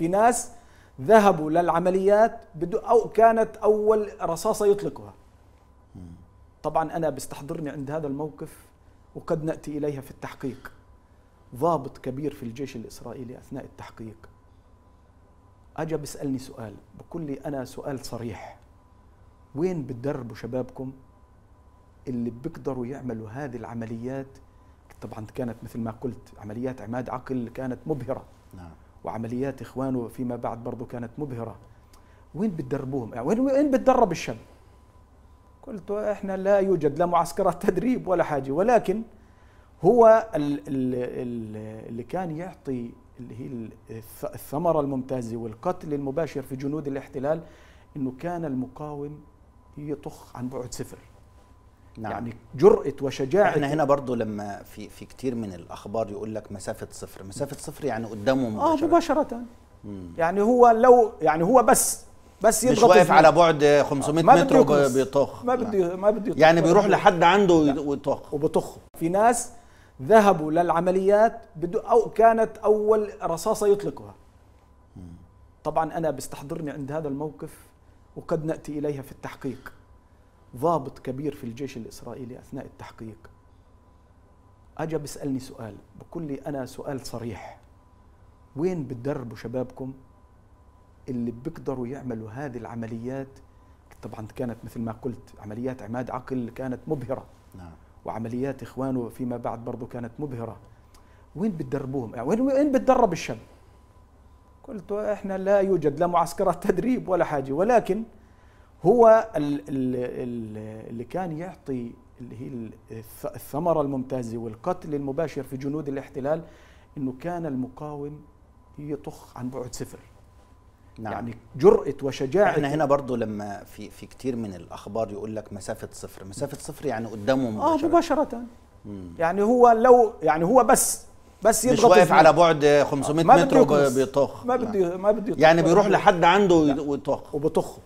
في ناس ذهبوا للعمليات أو كانت أول رصاصة يطلقها. طبعا أنا بستحضرني عند هذا الموقف وقد نأتي إليها في التحقيق. ضابط كبير في الجيش الإسرائيلي أثناء التحقيق أجا بيسألني سؤال، بقول لي أنا سؤال صريح، وين بتدربوا شبابكم اللي بيقدروا يعملوا هذه العمليات؟ طبعا كانت مثل ما قلت عمليات عماد عقل كانت مبهرة، نعم، وعمليات إخوانه فيما بعد برضو كانت مبهرة. وين بتدربوهم؟ يعني وين بتدرب الشاب؟ قلت إحنا لا يوجد لا معسكرات تدريب ولا حاجة، ولكن هو اللي كان يعطي اللي هي الثمرة الممتازة والقتل المباشر في جنود الاحتلال إنه كان المقاوم يطخ عن بعد صفر. نعم. يعني جرأة وشجاعة. احنا هنا برضو لما في كتير من الأخبار يقول لك مسافة صفر، مسافة صفر يعني قدامه مباشرة. مباشرة. يعني هو لو يعني هو بس يضغط، مش واقف على بعد 500 متر وبيطخ، ما بده يعني بيروح لحد عنده ويطخ وبطخ. في ناس ذهبوا للعمليات أو كانت أول رصاصة يطلقها. طبعا أنا بستحضرني عند هذا الموقف وقد نأتي إليها في التحقيق. ضابط كبير في الجيش الإسرائيلي أثناء التحقيق أجا بيسألني سؤال، بقول لي أنا سؤال صريح، وين بتدربوا شبابكم اللي بيقدروا يعملوا هذه العمليات؟ طبعا كانت مثل ما قلت عمليات عماد عقل كانت مبهرة، نعم، وعمليات إخوانه فيما بعد برضو كانت مبهرة. وين بتدربوهم؟ يعني وين بتدرب الشاب؟ قلت إحنا لا يوجد لا معسكرات تدريب ولا حاجة، ولكن هو اللي كان يعطي اللي هي الثمرة الممتازة والقتل المباشر في جنود الاحتلال إنه كان المقاوم يطخ عن بعد صفر. نعم. يعني جرأة وشجاعة. احنا هنا برضو لما في كتير من الأخبار يقول لك مسافة صفر، مسافة صفر يعني قدامه مباشرة. مباشرة. يعني هو لو يعني هو بس يضغط، مش واقف على بعد 500 متر وبيطخ، ما بده يعني بيروح لحد عنده ويطخ وبطخه.